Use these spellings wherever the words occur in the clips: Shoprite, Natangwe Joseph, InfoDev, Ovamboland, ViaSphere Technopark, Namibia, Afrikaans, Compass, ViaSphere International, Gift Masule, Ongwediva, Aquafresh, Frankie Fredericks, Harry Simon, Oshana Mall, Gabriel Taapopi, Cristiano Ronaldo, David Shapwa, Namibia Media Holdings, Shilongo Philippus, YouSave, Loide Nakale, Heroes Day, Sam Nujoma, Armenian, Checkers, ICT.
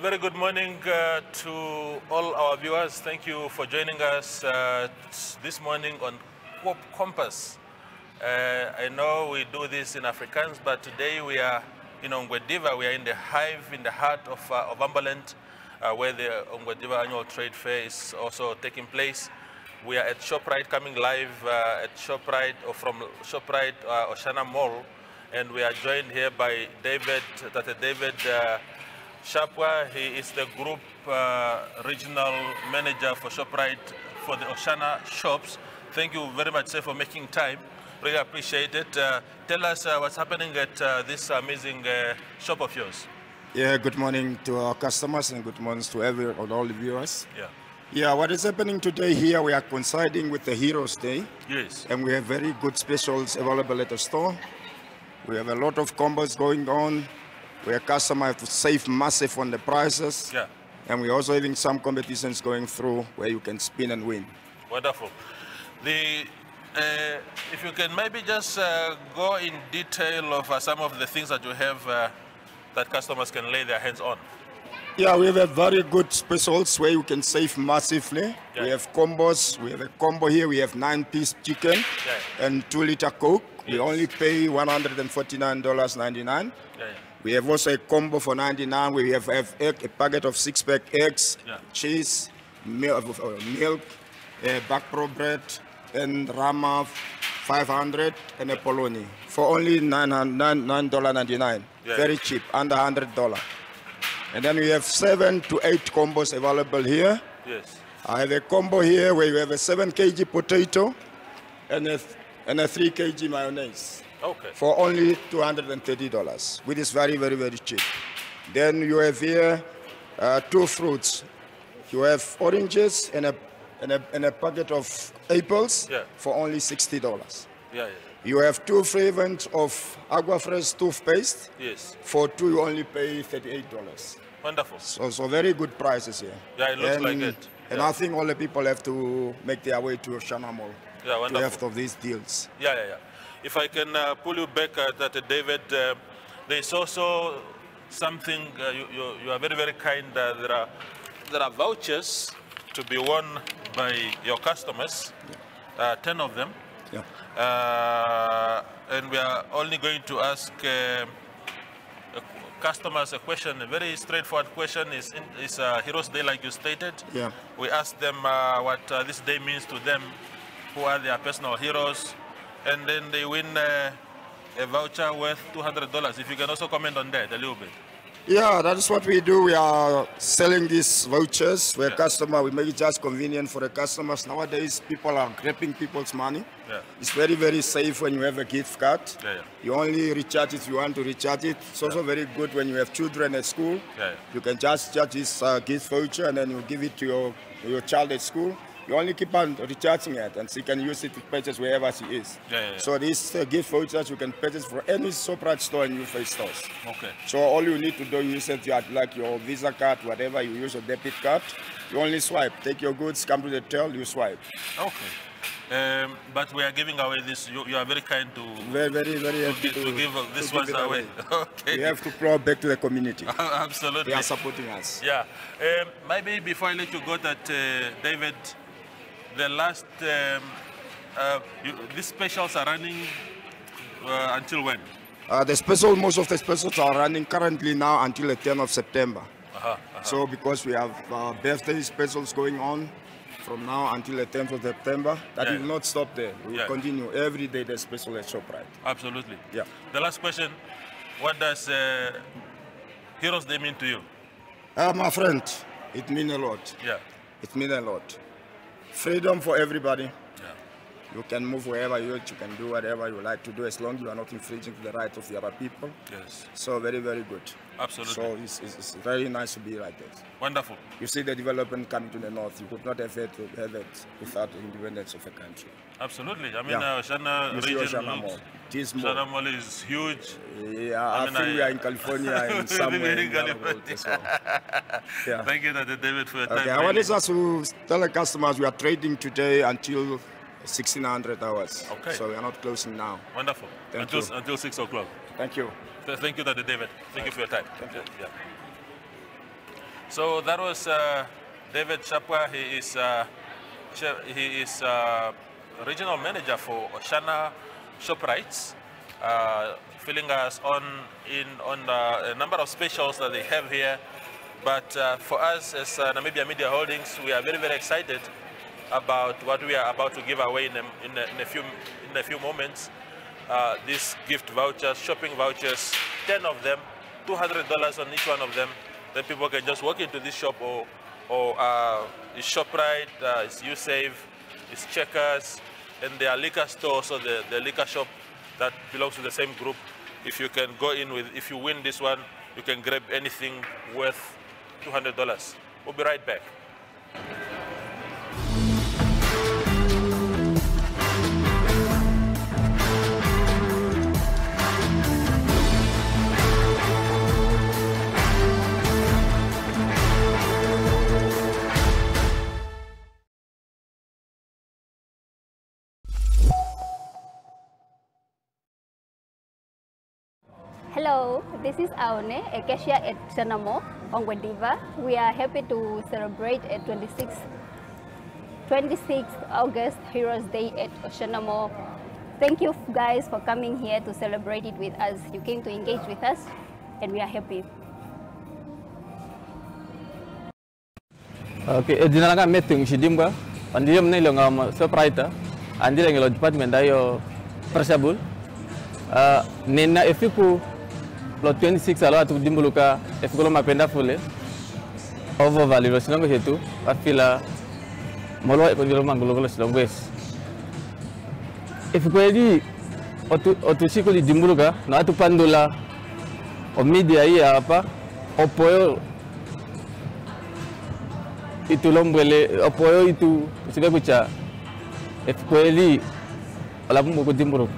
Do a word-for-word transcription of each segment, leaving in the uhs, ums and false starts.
A very good morning uh, to all our viewers. Thank you for joining us uh, this morning on Compass. Uh, I know we do this in Afrikaans, but today we are in Ongwediva. We are in the hive, in the heart of uh, Ovamboland, uh, where the Ongwediva Annual Trade Fair is also taking place. We are at Shoprite, coming live uh, at Shoprite, or from Shoprite uh, Oshana Mall, and we are joined here by David, Doctor David uh, Shapwa. He is the Group uh, Regional Manager for Shoprite for the Oshana shops. Thank you very much, sir, for making time. Really appreciate it. Uh, tell us uh, what's happening at uh, this amazing uh, shop of yours. Yeah, good morning to our customers and good morning to every all, all the viewers. Yeah. Yeah, what is happening today here, we are coinciding with the Heroes Day. Yes. And we have very good specials available at the store. We have a lot of combos going on, where customers save massive on the prices. Yeah. And we're also having some competitions going through where you can spin and win. Wonderful. The, uh, if you can maybe just uh, go in detail of uh, some of the things that you have uh, that customers can lay their hands on. Yeah, we have a very good specials where you can save massively. Yeah. We have combos. We have a combo here. We have nine-piece chicken, yeah, and two-liter Coke. Yes. We only pay one hundred forty-nine ninety-nine. Yeah, yeah. We have also a combo for ninety-nine. We have, have egg, a packet of six-pack eggs, yeah, cheese, milk, milk uh, backpro bread, and rama five hundred, and a polony for only nine ninety-nine. Yeah. Very cheap, under one hundred dollars. And then we have seven to eight combos available here. Yes. I have a combo here where you have a seven kilogram potato and a, and a three kilogram mayonnaise. Okay. For only two hundred thirty dollars, which is very, very, very cheap. Then you have here uh, two fruits. You have oranges and a, and a, and a packet of apples, yeah, for only sixty dollars. Yeah, yeah. You have two flavors of Aquafresh toothpaste. Yes. For two, you only pay thirty-eight dollars. Wonderful. So, so very good prices here. Yeah, it looks and, like it. And yeah, I think all the people have to make their way to Oshana Mall. Yeah, wonderful. To have of these deals. Yeah, yeah, yeah. If I can uh, pull you back, uh, that uh, David, uh, there's also something. Uh, you, you, you are very, very kind. Uh, there are there are vouchers to be won by your customers. Yeah. Uh, ten of them. Yeah. Uh, and we are only going to ask uh, customers a question, a very straightforward question. Is is uh, Heroes Day, like you stated. Yeah. We ask them uh, what uh, this day means to them, who are their personal heroes, and then they win uh, a voucher worth two hundred dollars. If you can also comment on that a little bit. Yeah, that is what we do. We are selling these vouchers where, yeah, customer, we make it just convenient for the customers. Nowadays, people are grabbing people's money. Yeah. It's very, very safe when you have a gift card. Yeah, yeah. You only recharge it if you want to recharge it. It's also, yeah, very good when you have children at school. Yeah, yeah. You can just charge this uh, gift voucher and then you give it to your, your child at school. You only keep on recharging it, and she can use it to purchase wherever she is. Yeah, yeah, yeah. So these uh, gift vouchers you can purchase for any Shoprite store and U F A stores. Okay. So all you need to do is set your, like your Visa card, whatever you use, your debit card. You only swipe. Take your goods, come to the till, you swipe. Okay. Um, but we are giving away this. You, you are very kind to very, very, very to, happy to, to give this to ones give away. away. Okay. We have to throw back to the community. Absolutely. They are supporting us. Yeah. Um, maybe before I let you go, that uh, David. The last, um, uh, you, these specials are running uh, until when? Uh, the special, most of the specials are running currently now until the tenth of September. Uh-huh, uh-huh. So because we have uh, birthday specials going on from now until the tenth of September, that, yeah, will not stop there. We will, yeah, continue every day the special at Shoprite. Absolutely. Yeah. The last question, what does uh, Heroes Day mean to you? Uh, my friend, it means a lot. Yeah. It means a lot. Freedom for everybody. Yeah. You can move wherever you want, you can do whatever you like to do as long as you are not infringing the rights of the other people. Yes. So very, very good. Absolutely. So it's, it's, it's very nice to be like this. Wonderful. You see the development coming to the north. You could not have it, have it without the independence of a country. Absolutely. I mean, yeah. uh, Oshana region Oshana Mall. This Oshana Mall is huge. Yeah, I, I mean, think I, we are in California and somewhere in California. As well. Yeah. Thank you, Doctor David, for your time. Okay, I want us to tell the customers we are trading today until sixteen hundred hours. Okay. So we are not closing now. Wonderful. Thank until, you. until six o'clock. Thank you. Thank you, Doctor David. Thank All you for your time. Thank you. Yeah. So that was uh, David Shapwa. He is uh, he is uh, regional manager for Oshana Shoprite, uh, filling us on in on uh, a number of specials that they have here. But uh, for us as uh, Namibia Media Holdings, we are very very excited about what we are about to give away in a, in a, in a few in a few moments. Uh, these gift vouchers, shopping vouchers, ten of them, two hundred dollars on each one of them. Then people can just walk into this shop, or or uh, it's Shoprite, uh, it's YouSave, it's Checkers, and there are liquor stores, so the the liquor shop that belongs to the same group. If you can go in with, if you win this one, you can grab anything worth two hundred dollars. We'll be right back. Hello, this is Aone, a cashier at Oshana Mall, Ongwediva. We are happy to celebrate a twenty-sixth August Heroes Day at Oshana Mall. Thank you guys for coming here to celebrate it with us. You came to engage with us and we are happy. Okay, jina langa meeting shidimba, andile mnelonga ma surprise, andile ngelo department dayo presable. Nena efiku lo twenty-six alo atukudimbuluka efiku lo mapenda fule overvalue silongo chetu afila molwa ekondilo mangulokolo silongo esi efiku edi otusiku lidimbuluka na atupandula o media hii hapa opoyo itulombwele opoyo itu sikekucha efiku edi olabumbu kudimbuluka.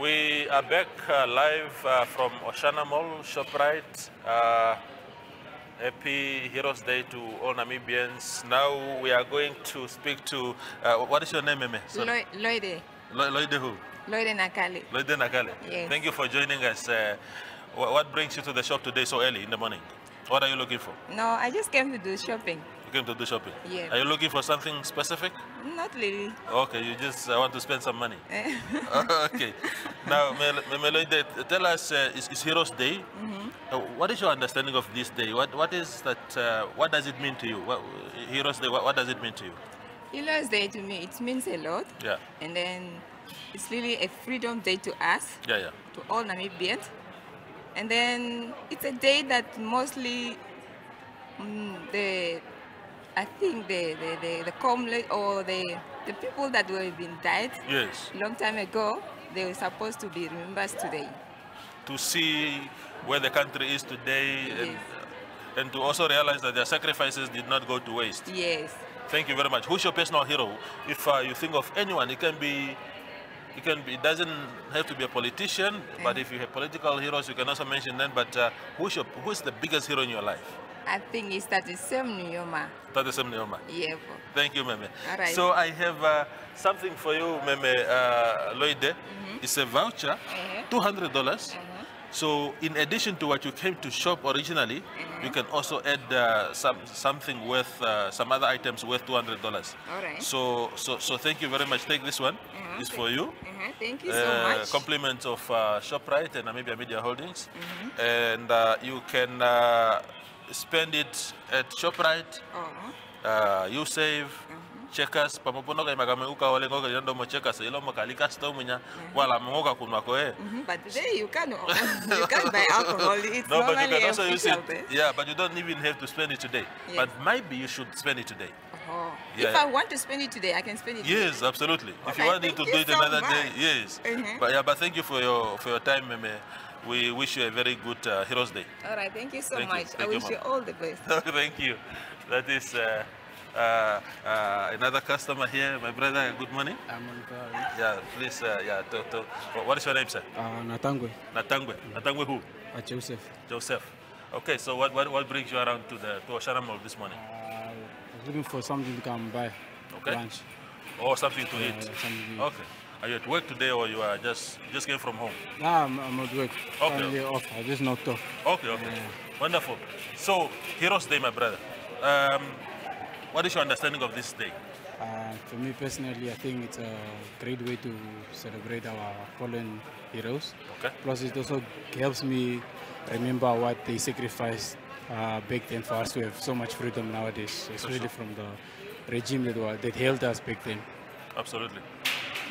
We are back uh, live uh, from Oshana Mall, Shoprite. Uh, happy Heroes Day to all Namibians. Now we are going to speak to, uh, what is your name, Meme? Loide. Loide who? Loide Nakale. Loide Nakale. Yes. Thank you for joining us. Uh, what brings you to the shop today so early in the morning? What are you looking for? No, I just came to do shopping. You came to do shopping? Yeah. Are you looking for something specific? Not really. Okay, you just uh, want to spend some money. Okay. Now, Memeloide, tell us, uh, it's, it's Heroes Day. Mm-hmm. Uh, what is your understanding of this day? What What is that, uh, what does it mean to you? What, Heroes Day, what, what does it mean to you? Heroes Day to me, it means a lot. Yeah. And then it's really a freedom day to us. Yeah, yeah. To all Namibians. And then it's a day that mostly mm, the I think the the the, the comlet or the the people that were been died yes long time ago, they were supposed to be remembered today, to see where the country is today. Yes. and, and to also realize that their sacrifices did not go to waste. Yes. Thank you very much. Who's your personal hero? If uh, you think of anyone, it can be It, can be, it doesn't have to be a politician, mm-hmm. but if you have political heroes, you can also mention them. But uh, who's, your, who's the biggest hero in your life? I think it's that is Sam Nujoma. That is Sam Nujoma. Yeah. Thank you, Meme. All right. So I have uh, something for you, Meme uh, Loide. Mm-hmm. It's a voucher, mm-hmm. two hundred dollars. Mm-hmm. So in addition to what you came to shop originally, mm-hmm. you can also add uh, some something worth uh, some other items worth two hundred dollars. All right. So so so thank you very much. Take this one. Mm-hmm. It's for you. Mm-hmm. Thank you so uh, much. Compliments of uh, Shoprite and Namibia Media Holdings, mm-hmm. and uh, you can uh, spend it at Shoprite. Uh-huh. uh, you save. Checkers pamopono kai makameuka wale ngoka yando mo checkers ilo makalika store munya wala moka kunwa koe. But today you can you can buy alcohol. It's no, but you can also use it. Yeah, but you don't even have to spend it today. Yes. But maybe you should spend it today. Oh. Yeah. If I want to spend it today, I can spend it. Yes, today. Absolutely. If you want to do it so another much. Day, yes. Mm-hmm. But yeah, but thank you for your for your time, Meme. We wish you a very good uh, Heroes Day. All right, thank you so thank much. You. I wish you, you all the best. Thank you. That is. Uh, Uh, uh, another customer here, my brother. Good morning. I'm on call. Yeah, please. Uh, yeah, to, to. What is your name, sir? Uh, Natangwe. Natangwe. Yeah. Natangwe who? Uh, Joseph. Joseph. Okay. So what, what what brings you around to the to Oshana Mall this morning? Uh, looking for something we can buy. Okay. Lunch. Or something to yeah, eat? Something. Okay. Are you at work today or you are just just came from home? No, I'm, I'm at work. Okay. I'm off. I just knocked off. Okay, okay. Yeah. Wonderful. So, Heroes Day, my brother. Um, what is your understanding of this day? Uh, for me personally, I think it's a great way to celebrate our fallen heroes. Okay. Plus, it also helps me remember what they sacrificed uh, back then for us to have so much freedom nowadays, especially from the regime that, were, that held us back then. Absolutely.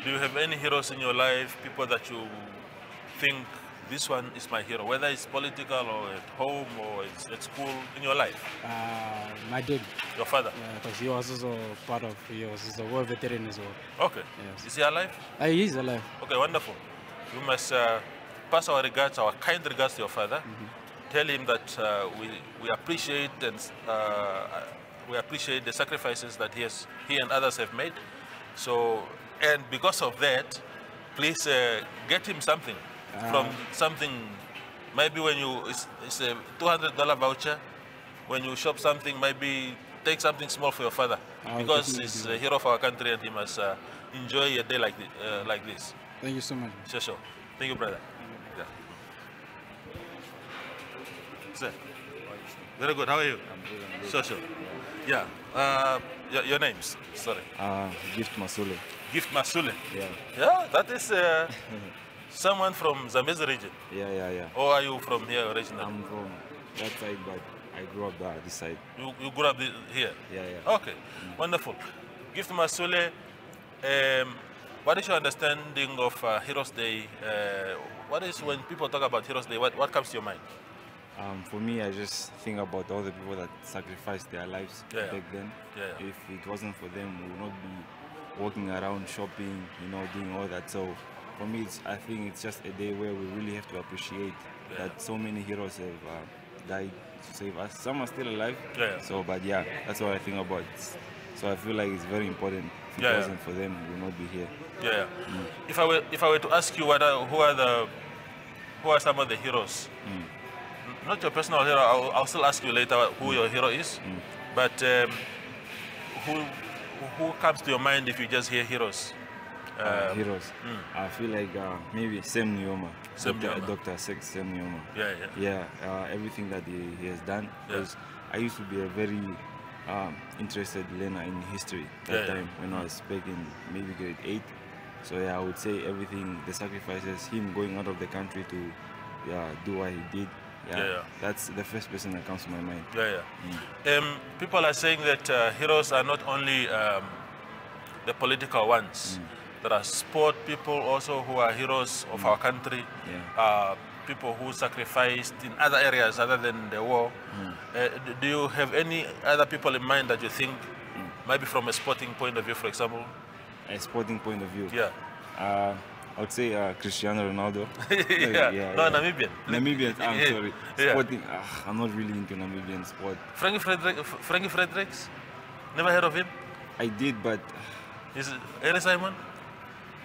Do you have any heroes in your life, people that you think this one is my hero, whether it's political or at home or it's at school, in your life? Uh, my dad. Your father? Yeah, because he was also part of, he was a war veteran as well. Okay. Yes. Is he alive? Uh, he is alive. Okay, wonderful. You must uh, pass our regards, our kind regards to your father. Mm-hmm. Tell him that uh, we, we appreciate and uh, we appreciate the sacrifices that he, has, he and others have made. So, and because of that, please uh, get him something. Uh, from something, maybe when you, it's, it's a two hundred dollar voucher, when you shop something, maybe take something small for your father, I'll because he's a hero of our country and he must uh, enjoy a day like, th uh, like this. Thank you so much. Sure, sure. Thank you, brother. Yeah. Sir, very good. How are you? I'm good, I'm good. Sure, sure. Yeah. Uh, your, your names? Sorry. Uh, Gift Masule. Gift Masule? Yeah. Yeah, that is... Uh, someone from Zambezi region? Yeah, yeah, yeah. Or are you from here originally? I'm from that side, but I grew up there, this side. You, you grew up the, here? Yeah, yeah. Okay, mm. Wonderful. Gift Masule, um, what is your understanding of uh, Heroes Day? Uh, what is, when people talk about Heroes Day, what, what comes to your mind? Um, for me, I just think about all the people that sacrificed their lives yeah, back yeah. then. Yeah, yeah. If it wasn't for them, we would not be walking around shopping, you know, doing all that. So. For me, it's, I think it's just a day where we really have to appreciate yeah. that so many heroes have uh, died to save us. Some are still alive. Yeah. So, but yeah, that's what I think about. So I feel like it's very important. If yeah, it wasn't yeah. for them, we will not be here. Yeah. Mm. If I were, if I were to ask you, what are, who are the, who are some of the heroes? Mm. Not your personal hero. I'll, I'll still ask you later who mm. your hero is. Mm. But um, who, who comes to your mind if you just hear heroes? Uh, uh, heroes. Mm. I feel like uh, maybe Sam Nujoma, Doctor Sam Nujoma. Yeah, yeah. Yeah, uh, everything that he, he has done. Because yeah. I used to be a very um, interested learner in history that yeah, time yeah. when I was back in maybe grade eight. So yeah, I would say everything, the sacrifices, him going out of the country to yeah, do what he did. Yeah, yeah, yeah. That's the first person that comes to my mind. Yeah, yeah. Mm. Um, people are saying that uh, heroes are not only um, the political ones. Mm. There are sport people also who are heroes of mm. our country, yeah. uh, people who sacrificed in other areas other than the war. Mm. Uh, do you have any other people in mind that you think, mm. maybe from a sporting point of view, for example? A sporting point of view? Yeah. Uh, I would say uh, Cristiano Ronaldo. yeah. yeah, no, yeah. Namibian. Namibian, I'm yeah. sorry. Sporting, yeah. ugh, I'm not really into Namibian sport. Frankie Fredericks? Frankie Fredericks? Never heard of him? I did, but... Is it Harry Simon?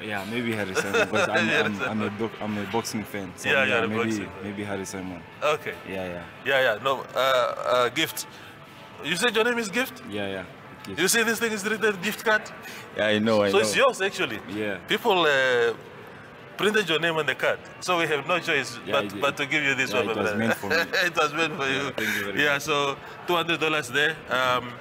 Yeah, maybe Harry Simon, because I'm, yeah, I'm, I'm, a I'm a boxing fan. So yeah, yeah, yeah maybe, boxing. Maybe Harry Simon. Okay. Yeah, yeah. Yeah, yeah, no, uh, uh, Gift. You said your name is Gift? Yeah, yeah. Gift. You see this thing is written gift card? Yeah, I know, I so know. So it's yours, actually. Yeah. People uh, printed your name on the card, so we have no choice yeah, but, but to give you this yeah, one. It was meant for me. It was meant for you. Yeah, thank you very much. Yeah, so two hundred dollars there. Um,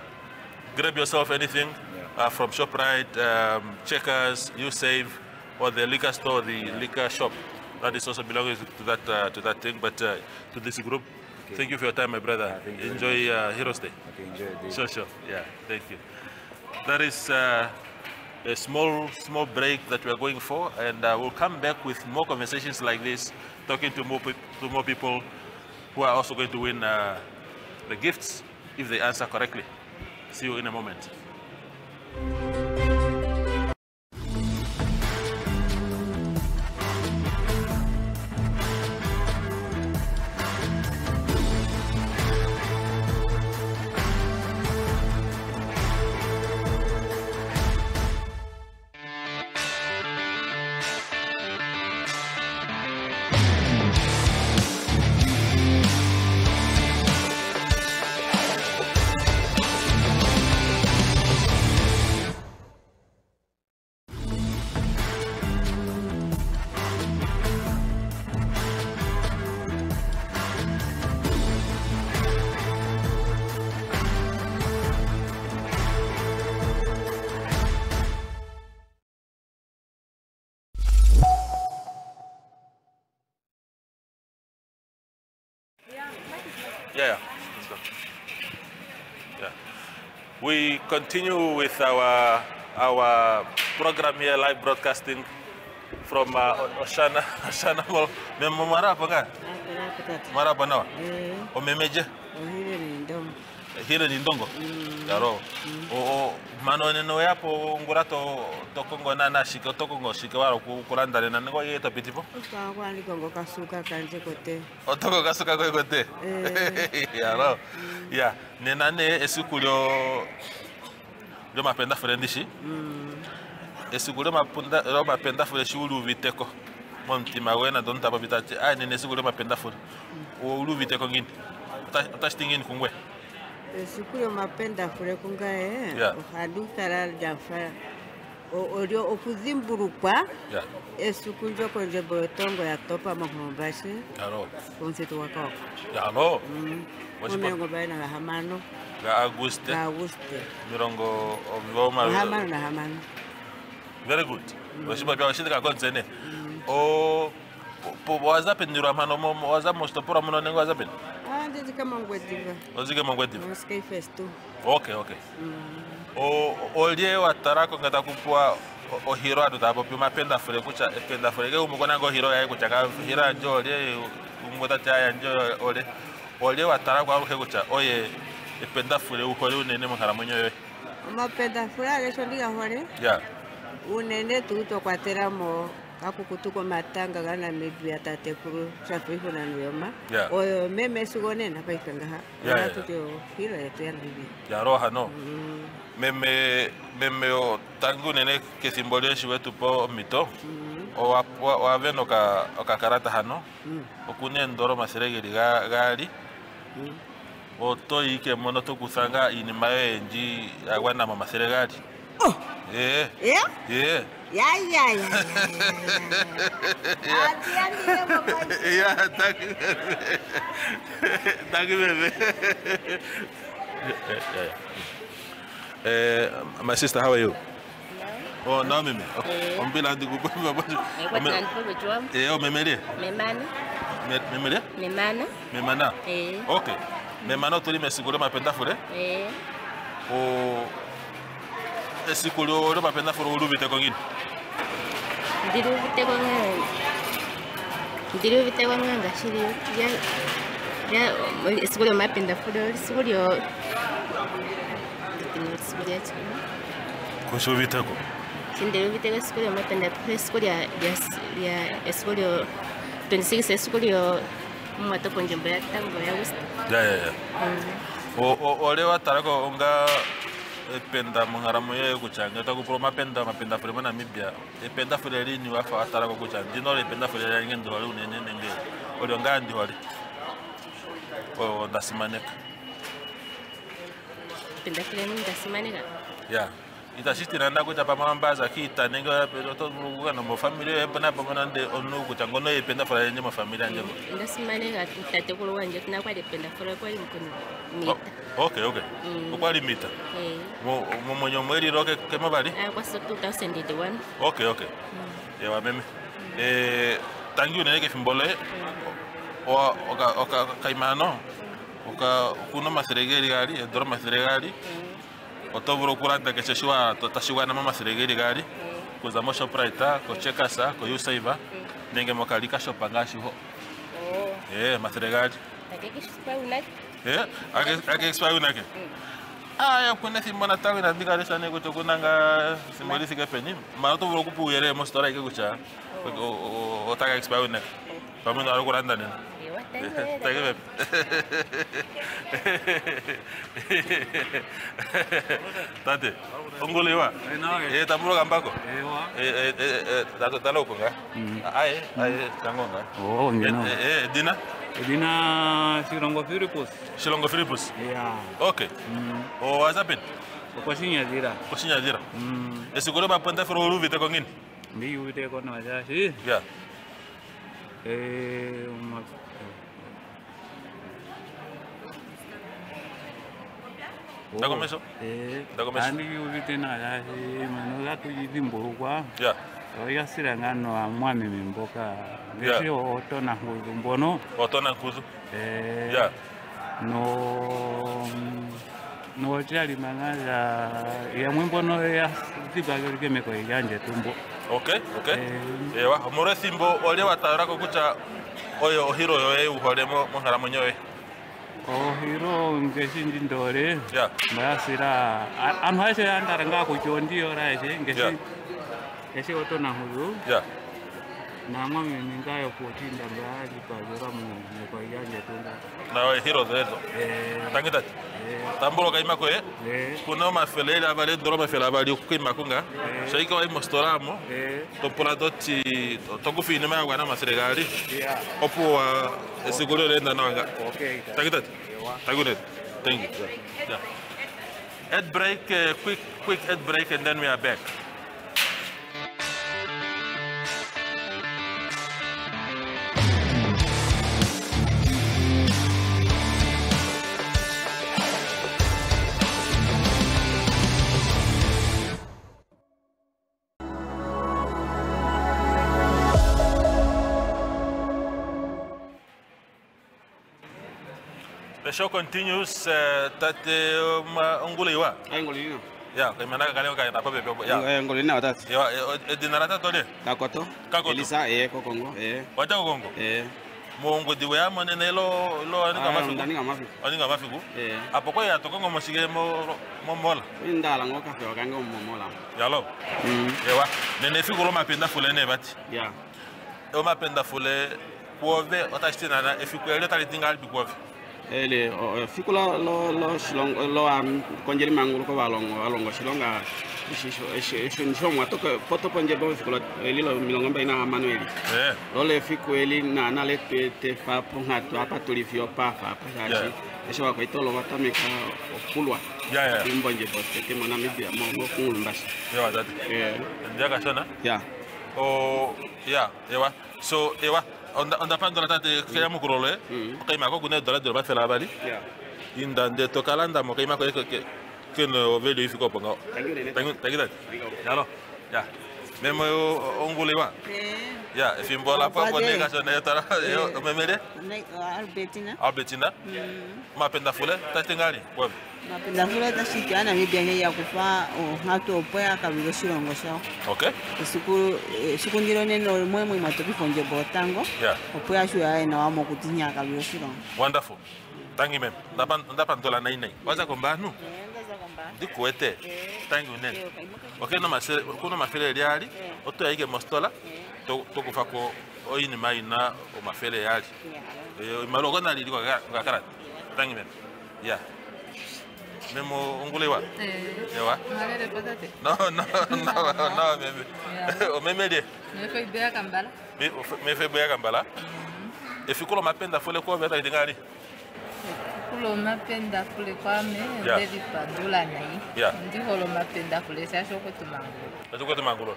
grab yourself anything. Uh, from Shoprite, um, Checkers, You Save, or the liquor store, the yeah. liquor shop. That is also belonging to that uh, to that thing, but uh, to this group. Okay. Thank you for your time, my brother. Yeah, enjoy uh, Heroes Day. Okay, enjoy the day. Sure, sure. Yeah, thank you. That is uh, a small, small break that we are going for, and uh, we'll come back with more conversations like this, talking to more to more people who are also going to win uh, the gifts if they answer correctly. See you in a moment. We continue with our our program here, live broadcasting from uh, Oshana Oshana Mall. Memo marapa nga? Marapa na wa? Omemeje? Hiro ndongo. Daro. O mano ne no yapo ngurato tokongo na na shiko tokongo shikwa ku kuranda ne ngo yeta pitipo. Ka kwa ni kongo kasuka kanje kote. Otoko kasuka kote. Yaro. Yeah, nenane esikulio ndio mapenda friendishi. Mm. Esikulio mapunda ndio mapenda friendishi uluviteko. Montima wena don taba bitati. Ah nene esikulio mapenda friend. O uluviteko ngini. Tastingini kungwe. Esikulio mapenda friend kungae. Uhaduka la jafa. Orio okuzimburukwa. Yeah. Esikunjo konje botongo ya topa mahombashi. Yaro. Konsetu wakao. Yaro. Mm. Mirongo baina la hamano. La Auguste. La Auguste. Mirongo obvoma. Hamano na hamano. Very good. Washiba kwa shida kwa nzene. O po WhatsApp ni ramano mo WhatsApp mostopora mo nengo WhatsApp. Ah ndezi kama Ongwediva. Ndezi kama Ongwediva. Moskai festo. Okay, okay. O olye watarako ngata kupwa o hero adu tapo pima penda fere kucha penda fere ke umukona ngo hero yae kuchaka hero njo olye umukota chaya njo olye. Olhe watara kwa kucha oye ependa fule ukole unene mukaramonyo yoye mapenda fula lesho ndiga hore ya unene tuto kwatera mo akukutuko matanga ga Namibia tatekuru trafiko na nyoma oyo meme sigone na paikanga ha ya tuto hilo yetu ya Namibia ya roha no meme meme o tangu nene ke simboleshi wetu po mito o o aveno ka okakarata hano okunendoro maserege ga gali otoi ke monoto kusanga inima yenji agwana mama seregali eh eh eh ya ya ya ya tak tak bebe eh my sister, how are you? Oh no meme on bilandi go baba eh o memele memana memele memana memana eh okay. Memano tuli mesikolo mapenda fure. Eh. O esikolo ro mapenda fure ulubite kongini. Dilubite kongani. Dilubite kongani ngashiri ya ya esikolo mapenda fure esikolo. Esikolo yati. Kushubite ko. Sindelubite ko esikolo mapenda fure esikolo ya ya esikolo twenty-six esikolo mwato ponje mbaya tango ya gusto. Ya ya ya. O o ole watarako onga ependa mungaramu ya kuchanga takupro mapenda mapenda furema Namibia. Ependa fureli ni wafa watarako kuchanga. Dino ependa fureli ngendo wale unene nende. Ole onga ndi wale. O ndasimaneka. Ependa fureli ndasimaneka. Ya. Itashiti nanda kuta pamamba za kita nenga pero todo mundo na mo família é para na pamana de onu kuta ngono é penda fora de mo família nje mo ndasimane ga tate ko wanje na kwa de penda fora kwa mita. Okay, okay. Kwa limita eh mo mo monyo mweri roke kema bali ah kwa two thousand one. Okay, okay. E wa meme eh tangu nene ke fimbole o o ka kaimano o ka kuno maseregeri gari e dor maseregeri otoburo kuranda ke cheshwa totashiwana mama seregeri gari kuzamo Shoprite ko cheka sa ko yusaiva nenge mokalika shopangashi ho eh maseregeri ake expa unak eh ake ake expa unak ah yakuna simona tawe na ndikale sana ko tokunanga simolisi ke peni ma otoburo kupuyere mo stora ike kucha otaka expa unak pamuna kuranda ne Thank Tante, Ongolewa. Eh, tamuro gambako. Eh, eh, taloko nga. Ai, ai, tangonga. Oh, ngena. Eh, Dina. Dina Shilongo Philippus. Shilongo Philippus. Yeah. Okay. Oh, what's happened? Kosinya dira. Kosinya dira. Mm. Esigoro ba panda foro ruvite kongin. Ndi uvite kona ja. Yeah. Eh, Da começou? É. Da começou. Ani uvite na já, mano, lá tu idimboruwa. Yeah. Oya sirangano amwami mboka. Ngeshi otona kuzu mbono. Otona kuzu. Eh. Yeah. No Okay, okay. Ewa, muresimbo ole watarako kucha oyo ohiro yoye uhole monharamonyoe. Ohiro ngesinji ndore. Yeah. Masira amhaise andaranga kuchondi ora ese ngesi. Ese oto na huyo. Yeah. Na mami ningayo kutinda ngari pazora mu nkoyanje tunda. Na hero zezo. Eh. Tangita. Tambolo kaima ko eh kuna mafelela vale droma fela vale kuima kunga shaika wa mostoramo to pola dotti to kufine ma gwana maseregali opo seguro lenda nanga okay tagita tagure thank you yeah ad break uh, quick quick ad break and then we are back. The show continues that Ongwediva. Ongwediva. Yeah, I mean, I can't even remember. Yeah, Ongwediva. That's. Yeah, dinarata tole. Kakoto. Kakoto. Elisa, eh, Kongo, eh. Wata Kongo. Eh. Mo Ongwediva, mo nene lo lo ani kamafiku. Ani kamafiku. Ani kamafiku. Eh. Apo kaya to Kongo masige mo mo mola. Inda lango kafe wakango mo mola. Yalo. Hmm. Ewa. Nene fiku lo mapenda fule ne bati. Yeah. O mapenda fule kuove otashti nana fiku elde talitinga albi kuove. Ele fikula lo lo shilongo lo am konjeri mangulu ko balongo balongo shilonga shisho shisho mwato ko poto konjeri bo fikula ele lo milongo baina Manueli eh lo le fikueli na na le te fa pongato apa tolivio pa fa pa jaji esho wa koito lo wata meka kulwa ya ya imbonje bo te mona mibia mo kulu mbashi ya that eh ndaka sana ya oh ya ewa so ewa on the on the plan donatante kaya mukurole okay mako kuna dola dola fela bali inda nde tokalanda mo kaya mako ke ke no velu ifiko ponga tangu tangu yalo ya memo Ongwediva ya ifimbola pa bonega sone tara memele Albertina Albertina mapenda fule tatingari kwa mapenda fule tashikiana ni bianye ya kufa hato poa kabilo shilongo shao okay siku siku ndiro neno mwe mwe matoki fonje botango ya poa shua na wamo kutinya kabilo shilongo wonderful tangi mem ndapa ndapa ndola nine nine waza komba nu ndikuete tangi unen okay no masere kuno mafere yali oto yake mostola to to kufako oini maina o mafere yali eh malogo na liliko ngakara tangi mem ya memo Ongwediva ewa malere patate no no no no meme o meme de mefe bea kambala mefe bea kambala efikolo mapenda fole ko beta idingari kuloma penda kule kwa me ndeli padola nai ndiholo mapenda kule sha shoko tumangulo shoko tumangulo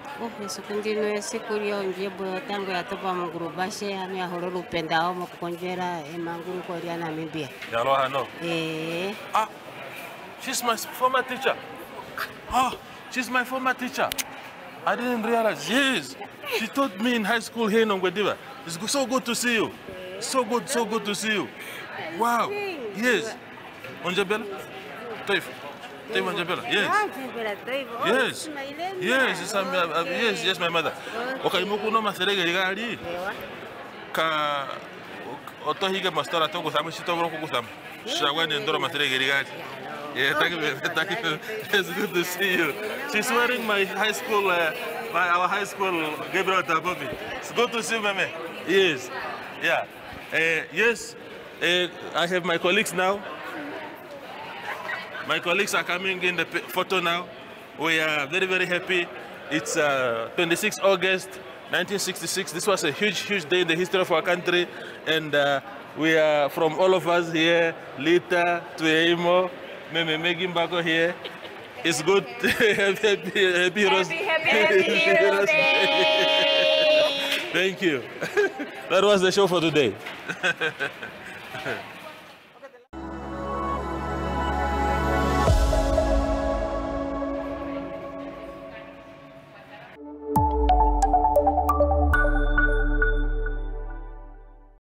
oh esikundino esikolo yonje botango yatopa manguru bashe hanu ya hololu penda omo kukonjera emanguru ko ya Namibia yalo hano eh ah she's my former teacher oh she's my former teacher I didn't realize yes she taught me in high school here in Ongwediva. It's so good to see you so good so good to see you wow yes Onjabela? Taif. Taif Onjabela? Yes. Yes. Yes, it's, um, uh, yes, yes, my mother. Okay, muku no maserege gari. Ka otohige mastora to kusama shitobro ku kusama. Shawani ndoro maserege gari. Yeah, thank you. Thank you. It's good to see you. She's wearing my high school uh, my our high school Gabriel Taapopi. It's good to see you, meme. Yes. Yeah. Uh, yes. Uh, I have my colleagues now. My colleagues are coming in the photo now. We are very, very happy. It's uh, twenty-sixth of August nineteen sixty-six. This was a huge, huge day in the history of our country. And uh, we are from all of us here, Lita, Tueimo, Meme Megimbako here, It's good. Happy Heroes Day. Happy, happy, happy Heroes Day. Thank you. That was the show for today.